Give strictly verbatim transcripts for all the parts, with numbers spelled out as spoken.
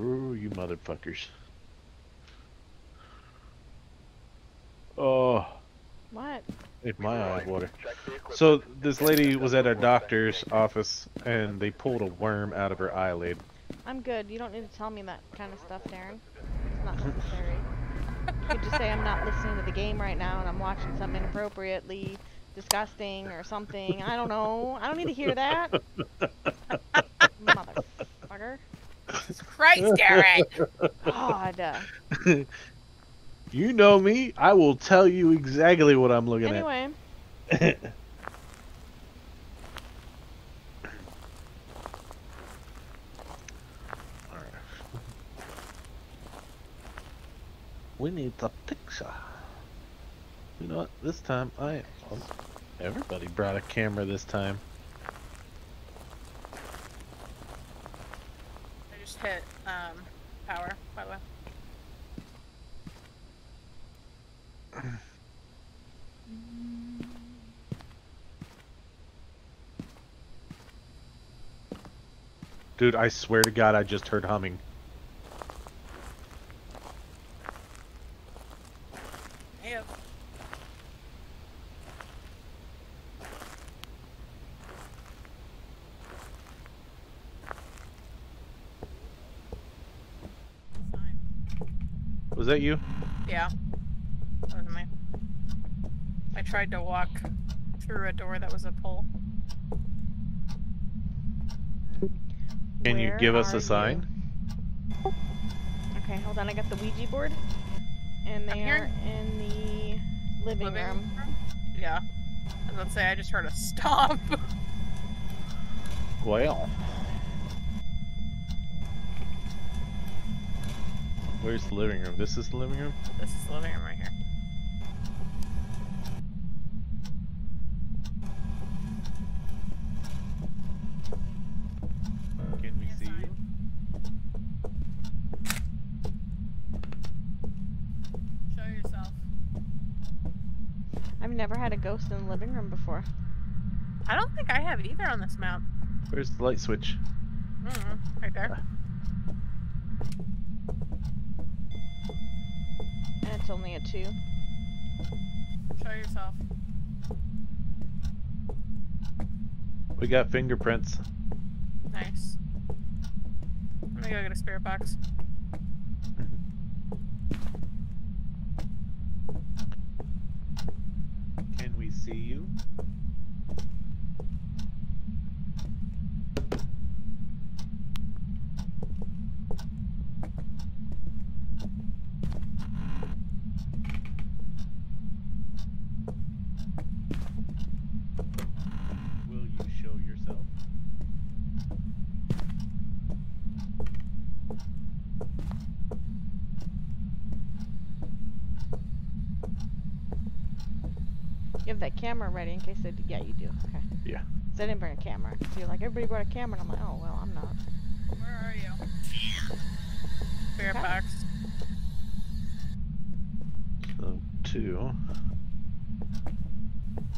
Ooh, you motherfuckers. Oh. What? Make my eyes water. So this lady was at our doctor's office and they pulled a worm out of her eyelid. I'm good. You don't need to tell me that kind of stuff, Darren. It's not necessary. You could just say I'm not listening to the game right now and I'm watching something inappropriately disgusting or something. I don't know. I don't need to hear that. Motherfucker. Jesus Christ, Darren! God. You know me. I will tell you exactly what I'm looking anyway. at. Anyway. We need the picture. You know what? This time I... Oh, everybody brought a camera this time. I just hit um, power, by the way. Dude, I swear to God, I just heard humming. Yep. Was that you? Yeah. I tried to walk through a door that was a pole. Can Where you give us a you? sign? Okay, hold on. I got the Ouija board. And they are in the living, living room. room. Yeah. I was about to say, I just heard a stomp. Well. Where's the living room? This is the living room? This is the living room right here. Never had a ghost in the living room before. I don't think I have it either on this map. Where's the light switch? Mm-hmm. Right there. And it's only a two. Show yourself. We got fingerprints. Nice. I'm gonna go get a spirit box. See you. Will you show yourself? You have that camera ready in case they do. Yeah, you do. Okay. Yeah. So I didn't bring a camera. So you're like, everybody brought a camera, and I'm like, oh, well, I'm not. Where are you? Fairfax. Okay. So, two.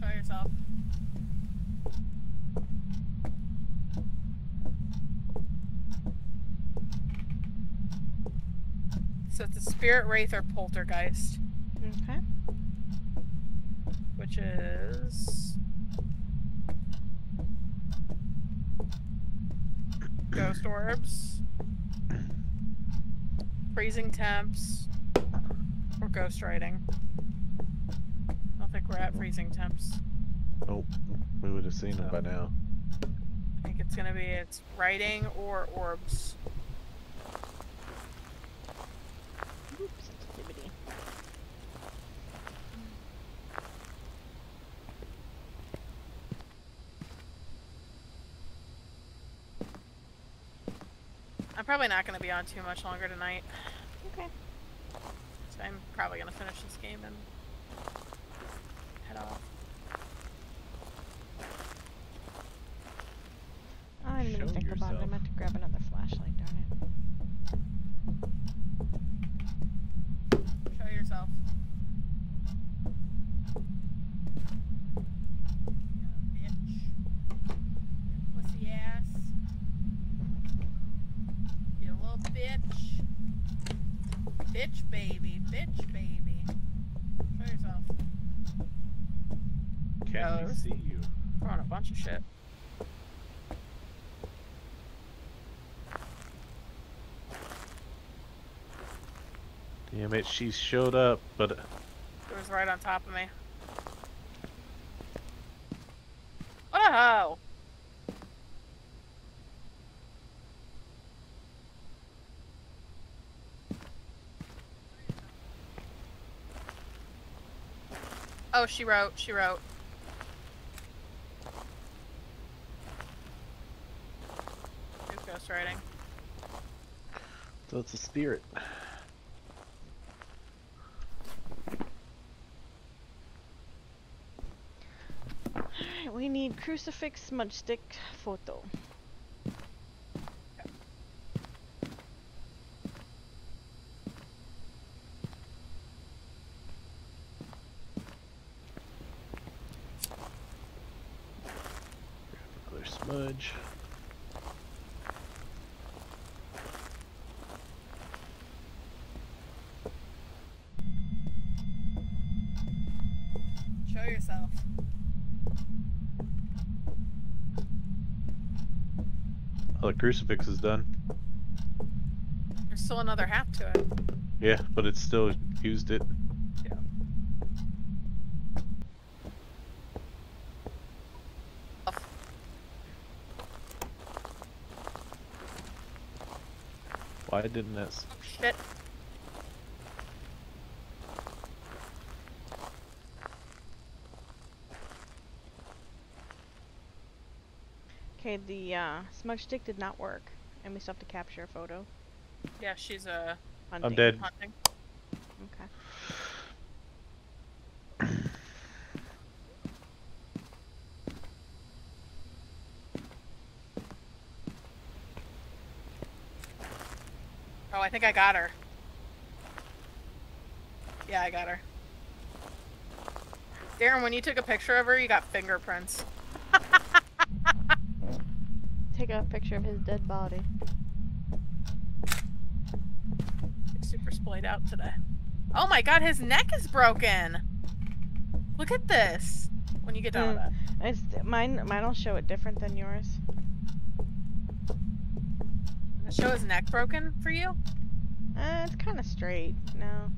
Show yourself. So it's a spirit, wraith, or poltergeist. Okay. Which is ghost orbs, freezing temps, or ghost writing. I don't think we're at freezing temps. Oh, we would have seen so, it by now. I think it's gonna be it's writing or orbs. Oops. I'm probably not going to be on too much longer tonight. Okay. So I'm probably going to finish this game and head off. Oh, I didn't even think about it. I meant to grab another flashlight, darn it. Show yourself. Pussy ass. You little little bitch. Bitch baby, bitch baby. Show yourself. Can oh, we see you? We're on a bunch of shit. Damn it, she showed up, but... It was right on top of me. Oh! Oh, she wrote, she wrote. Who's ghostwriting? So it's a spirit. We need crucifix, smudge stick, photo. Okay. Clear smudge. Show yourself. The crucifix is done. There's still another half to it. Yeah, but it's still used it. Yeah. Oh. Why didn't that? Oh, shit. Okay, the uh, smudge stick did not work, and we still have to capture a photo. Yeah, she's uh, hunting. I'm dead. Hunting. Okay. Oh, I think I got her. Yeah, I got her. Darren, when you took a picture of her, you got fingerprints. Take a picture of his dead body. It's super splayed out today. Oh my god, his neck is broken! Look at this! When you get done with that. It's, mine, mine'll show it different than yours. Does it show his neck broken for you? Uh, it's kind of straight, no.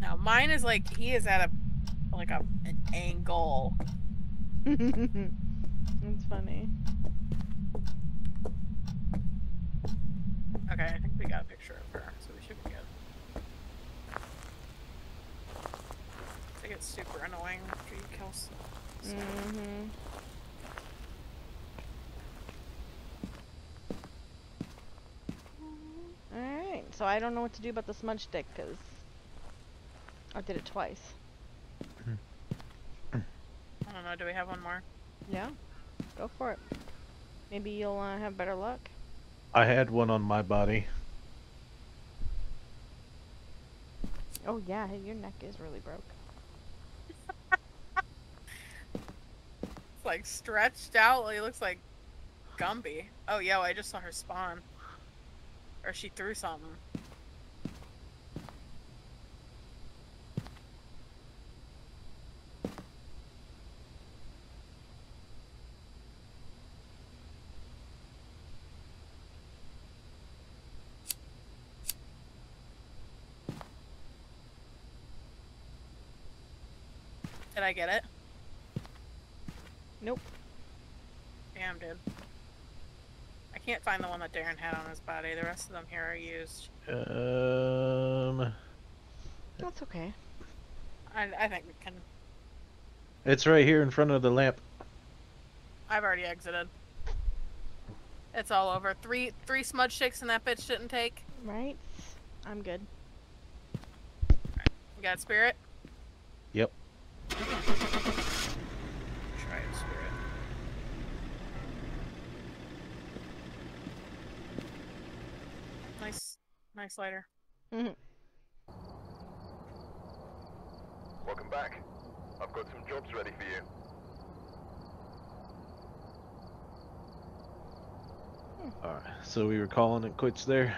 No, mine is like, he is at a, like a, an angle. It's funny. Okay, I think we got a picture of her, so we should be good. I think it's super annoying after you kill someone. So. Mm-hmm. Alright, so I don't know what to do about the smudge stick, because I did it twice. I don't know, do we have one more? Yeah. Go for it. Maybe you'll uh, have better luck. I had one on my body. Oh yeah, your neck is really broke. It's like stretched out. It looks like Gumby. Oh yo, I just saw her spawn. Or she threw something. Did I get it? Nope. Damn, dude. I can't find the one that Darren had on his body. The rest of them here are used. Um. That's okay. I, I think we can. It's right here in front of the lamp. I've already exited. It's all over. Three three smudge sticks and that bitch didn't take. Right. I'm good. All right. You got spirit? Yep. Try and spirit. Nice, nice lighter. Mm-hmm. Welcome back. I've got some jobs ready for you. Alright, so we were calling it quits there.